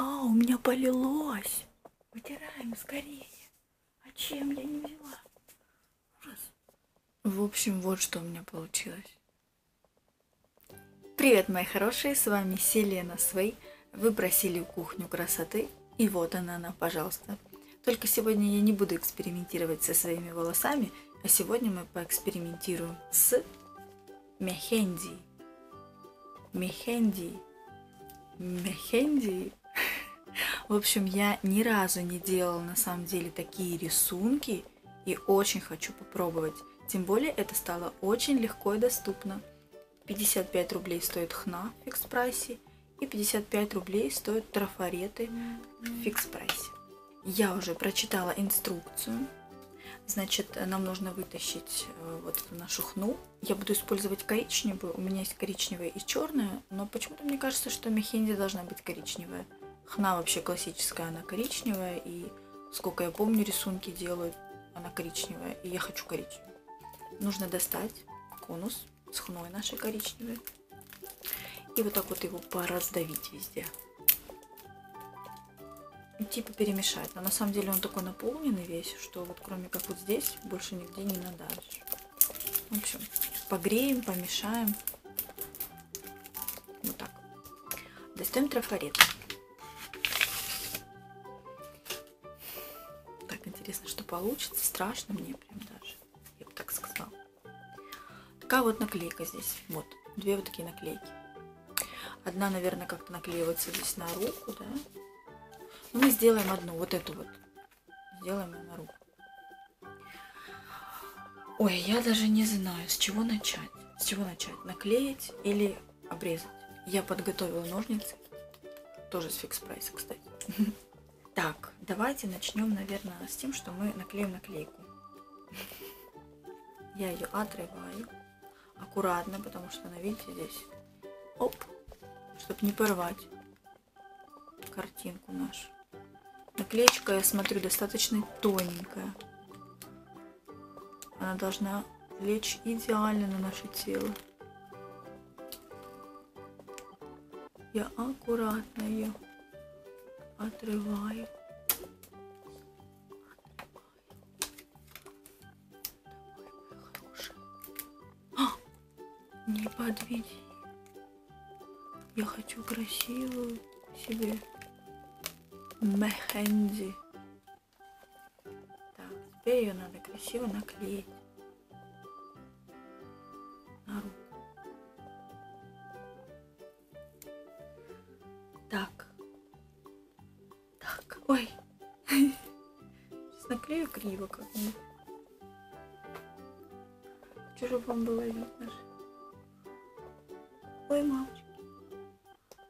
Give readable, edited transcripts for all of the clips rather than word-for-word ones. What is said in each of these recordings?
А, у меня полилось. Вытираем скорее. А чем я не взяла? Ужас. В общем, вот что у меня получилось. Привет, мои хорошие, с вами Silena Sway. Вы просили кухню красоты, и вот она, пожалуйста. Только сегодня я не буду экспериментировать со своими волосами, а сегодня мы поэкспериментируем с мехенди. Мехенди. В общем, я ни разу не делала на самом деле такие рисунки и очень хочу попробовать. Тем более это стало очень легко и доступно. 55 рублей стоит хна в Фикс Прайсе и 55 рублей стоят трафареты в Фикс Прайсе. Я уже прочитала инструкцию. Значит, нам нужно вытащить вот эту нашу хну. Я буду использовать коричневую. У меня есть коричневая и черная, но почему-то мне кажется, что мехенди должна быть коричневая. Хна вообще классическая, она коричневая, и сколько я помню, рисунки делают, она коричневая, и я хочу коричневую. Нужно достать конус с хной нашей коричневой и вот так вот его пораздавить везде. Типа перемешать, но на самом деле он такой наполненный весь, что вот кроме как вот здесь больше нигде не надавишь. В общем, погреем, помешаем. Вот так. Достаем трафарет. Так, интересно, что получится. Страшно мне прям даже. Я бы так сказала. Такая вот наклейка здесь. Вот. Две вот такие наклейки. Одна, наверное, как-то наклеивается здесь на руку, да? Но мы сделаем одну, вот эту вот. Сделаем ее на руку. Ой, я даже не знаю, с чего начать. С чего начать? Наклеить или обрезать? Я подготовила ножницы. Тоже с Фикс Прайса, кстати. Так, давайте начнем, наверное, с тем, что мы наклеим наклейку. Я ее отрываю. Аккуратно, потому что она, видите, здесь. Оп! Чтобы не порвать картинку нашу. Наклеечка, я смотрю, достаточно тоненькая. Она должна лечь идеально на наше тело. Я аккуратно ее отрываю. Давай, хорошая. Не подведи. Я хочу красивую себе мехенди. Так, теперь ее надо красиво наклеить на руку. Так, ой, сейчас наклею криво как-нибудь. Хочу, чтобы вам было видно. Ой, мамочка.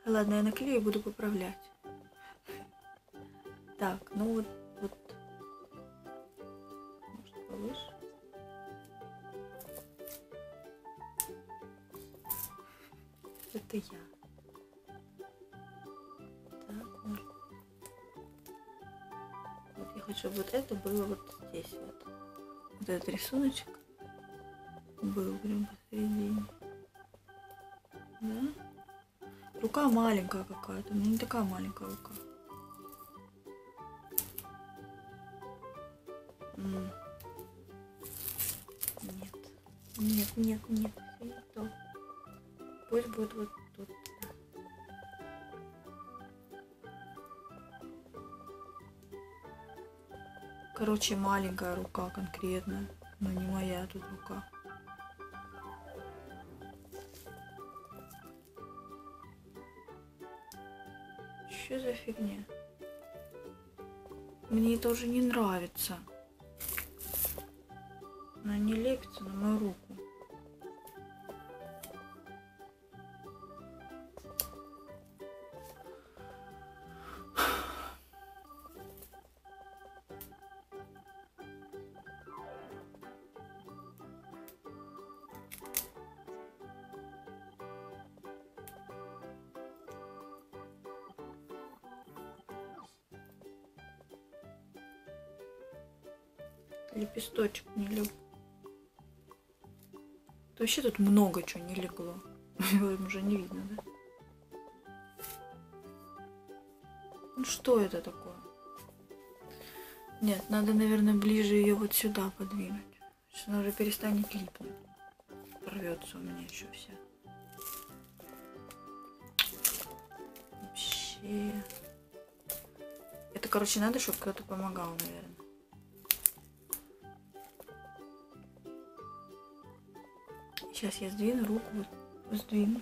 Ладно, я наклею и буду поправлять. Так, ну вот. Может, повыше. Это я. Так, может. Вот я хочу, чтобы вот это было вот здесь вот. Вот этот рисуночек был прям посередине. Да? Рука маленькая какая-то, но не такая маленькая рука. Нет, все не то. Пусть будет вот тут. Короче, маленькая рука конкретно, но не моя тут рука. Что за фигня? Мне это уже не нравится. Она не лепится на мою руку. Лепесточек не лег. Вообще тут много чего не легло. Уже не видно, да? Что это такое? Нет, надо, наверное, ближе ее вот сюда подвинуть. Сейчас она уже перестанет липнуть. Порвется у меня еще вся. Вообще... Это, короче, надо, чтобы кто-то помогал, наверное. Сейчас я сдвину руку, вот сдвину.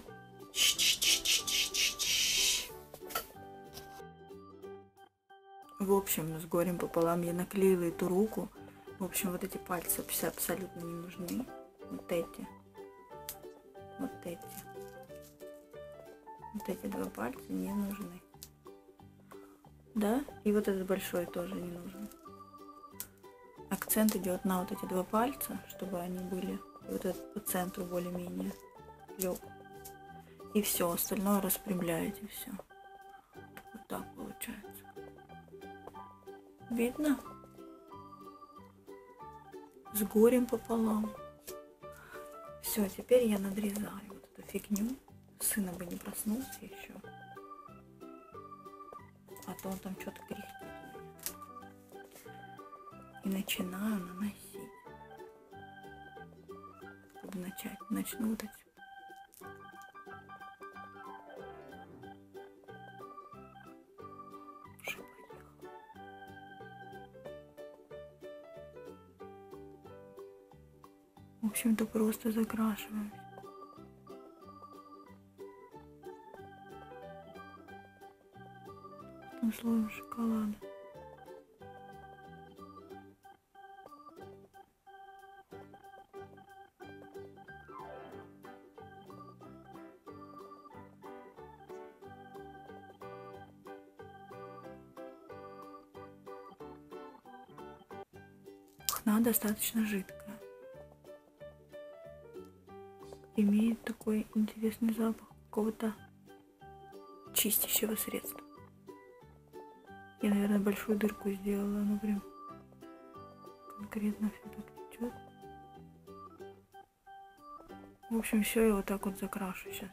В общем, с горем пополам я наклеила эту руку. В общем, вот эти пальцы вообще абсолютно не нужны. Вот эти. Вот эти. Вот эти два пальца не нужны. Да? И вот этот большой тоже не нужен. Акцент идет на вот эти два пальца, чтобы они были. И вот этот по центру более-менее лег. И все, остальное распрямляете, все. Вот так получается. Видно? С горем пополам. Все, теперь я надрезаю вот эту фигню. Сына бы не проснулся еще. А то он там что-то кряхтит. И начинаю наносить. Чтобы начать. Начну вот эти. В общем-то, просто закрашиваем. Потом слоем шоколада. Пхна достаточно жидкая. Имеет такой интересный запах какого-то чистящего средства. Я, наверное, большую дырку сделала, она прям конкретно все так течет. В общем, все я вот так вот закрашу сейчас.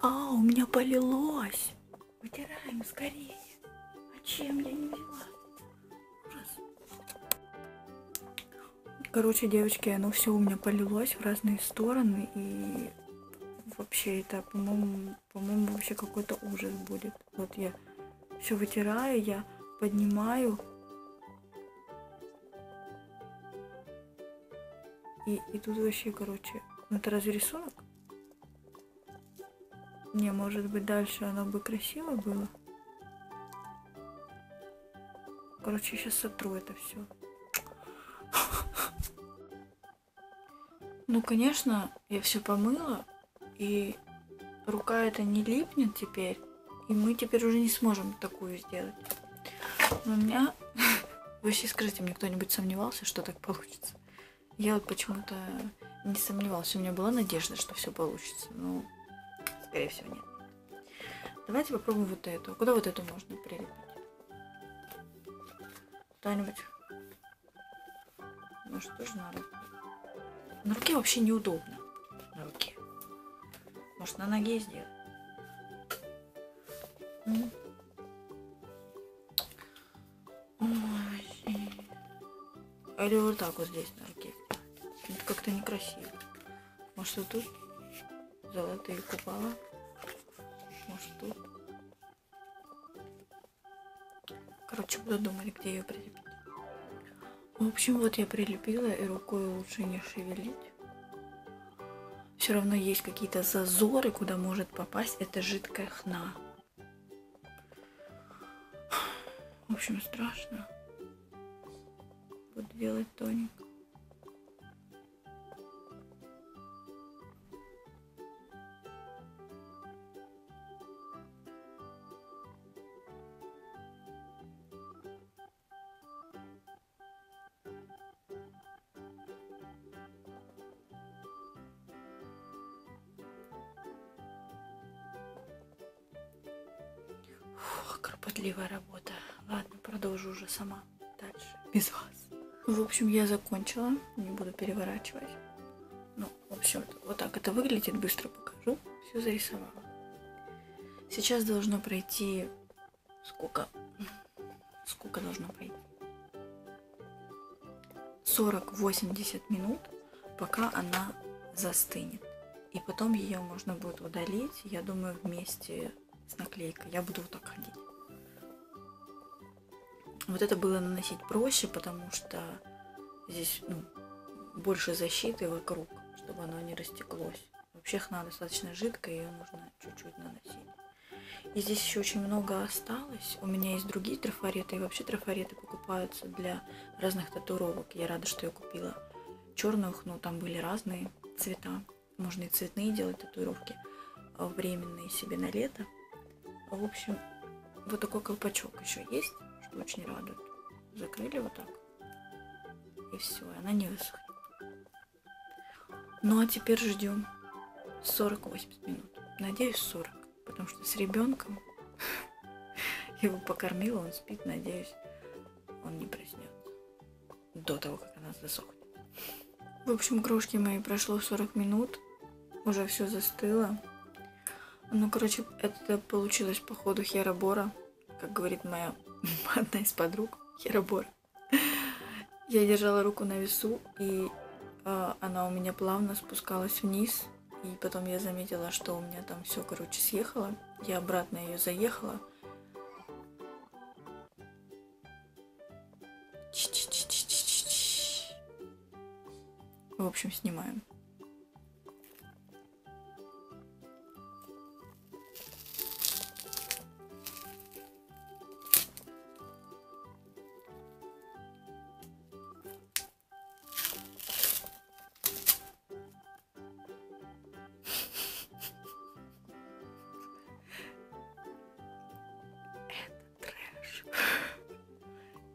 А, у меня полилось! Вытираем скорее! Чем я не взяла? Ужас. Короче, девочки, оно все у меня полилось в разные стороны. И вообще это, по-моему, вообще какой-то ужас будет. Вот я все вытираю, я поднимаю. И тут вообще, короче, ну это разве рисунок? Не, может быть, дальше оно бы красиво было. Короче, я сейчас сотру это все. Ну, конечно, я все помыла, и рука эта не липнет теперь, и мы теперь уже не сможем такую сделать. Но у меня... Вообще, скажите мне, кто-нибудь сомневался, что так получится? Я вот почему-то не сомневалась, у меня была надежда, что все получится, но, скорее всего, нет. Давайте попробуем вот эту. Куда вот эту можно прилепить? Кто-нибудь. Ну что же на руке? На руке вообще неудобно. На руке. Может, на ноге сделать? Ой. Или вот так вот здесь на руке. Это как-то некрасиво. Может, вот тут золотые купола? Может, тут? Короче, буду думать, где ее прилепить. В общем, вот я прилепила, и рукой лучше не шевелить. Все равно есть какие-то зазоры, куда может попасть эта жидкая хна. В общем, страшно. Буду делать тоник. Кропотливая работа. Ладно, продолжу уже сама дальше, без вас. В общем, я закончила, не буду переворачивать. Ну, в общем, вот так это выглядит, быстро покажу. Все зарисовала. Сейчас должно пройти... Сколько? Сколько должно пройти? 40-80 минут, пока она застынет. И потом ее можно будет удалить, я думаю, вместе с наклейкой. Я буду вот так ходить. Вот это было наносить проще, потому что здесь, ну, больше защиты вокруг, чтобы оно не растеклось. Вообще хна достаточно жидкая, ее нужно чуть-чуть наносить. И здесь еще очень много осталось. У меня есть другие трафареты. И вообще трафареты покупаются для разных татуировок. Я рада, что я купила черную хну. Там были разные цвета. Можно и цветные делать татуировки. Временные себе на лето. В общем, вот такой колпачок еще есть, что очень радует. Закрыли вот так. И все, она не высохнет. Ну а теперь ждем 40-80 минут. Надеюсь, 40. Потому что с ребенком его покормила, он спит, надеюсь, он не проснется до того, как она засохнет. В общем, крошки мои, прошло 40 минут, уже все застыло. Ну, короче, это получилось по ходу херобора, как говорит моя одна из подруг, херобора. Я держала руку на весу, и она у меня плавно спускалась вниз. И потом я заметила, что у меня там все, короче, съехало. Я обратно ее заехала. В общем, снимаем.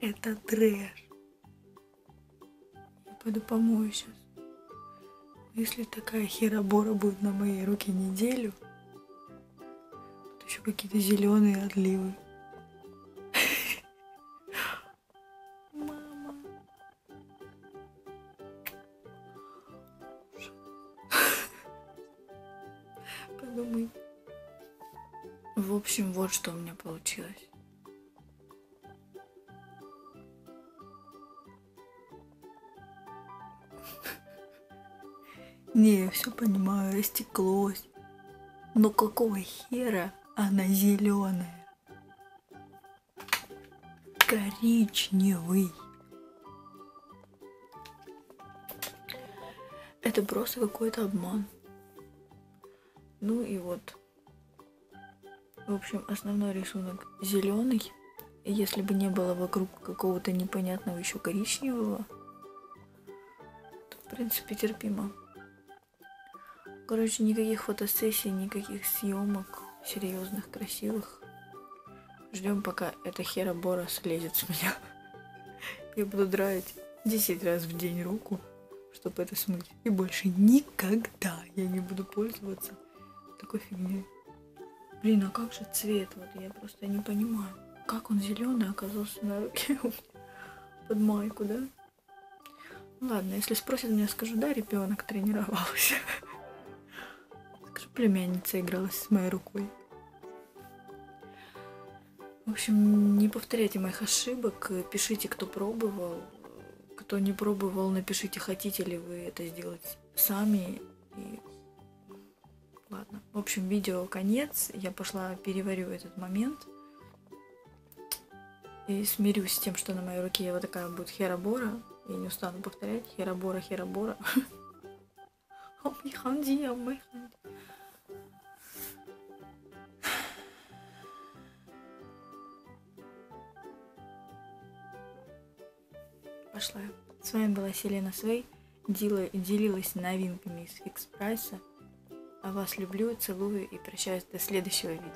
Это трэш. Я пойду помою сейчас. Если такая херобора будет на моей руке неделю, тут еще какие-то зеленые отливы. Мама. Подумай. В общем, вот что у меня получилось. Не, я все понимаю, растеклось. Но какого хера она зеленая? Коричневый. Это просто какой-то обман. Ну и вот. В общем, основной рисунок зеленый. Если бы не было вокруг какого-то непонятного еще коричневого, то, в принципе, терпимо. Короче, никаких фотосессий, никаких съемок серьезных, красивых. Ждем, пока эта херобора слезет с меня. Я буду драить 10 раз в день руку, чтобы это смыть. И больше никогда я не буду пользоваться такой фигней. Блин, а как же цвет? Вот я просто не понимаю, как он зеленый оказался на руке под майку, да? Ладно, если спросят меня, скажу, да, ребенок тренировался. Племянница игралась с моей рукой. В общем, не повторяйте моих ошибок. Пишите, кто пробовал. Кто не пробовал, напишите, хотите ли вы это сделать сами. И... Ладно. В общем, видео конец. Я пошла переварю этот момент. И смирюсь с тем, что на моей руке вот такая будет херобора. И не устану повторять. Херобора, херобора. Ханди, омай ханди. Пошла. С вами была Silena Sway. Делилась новинками из Фикс Прайса. А вас люблю, целую и прощаюсь до следующего видео.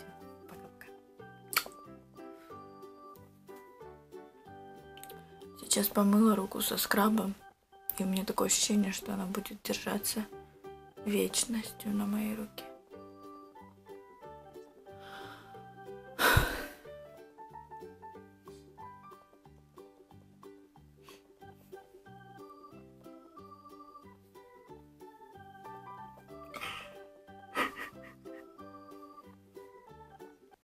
Пока-пока. Сейчас помыла руку со скрабом. И у меня такое ощущение, что она будет держаться вечностью на моей руке.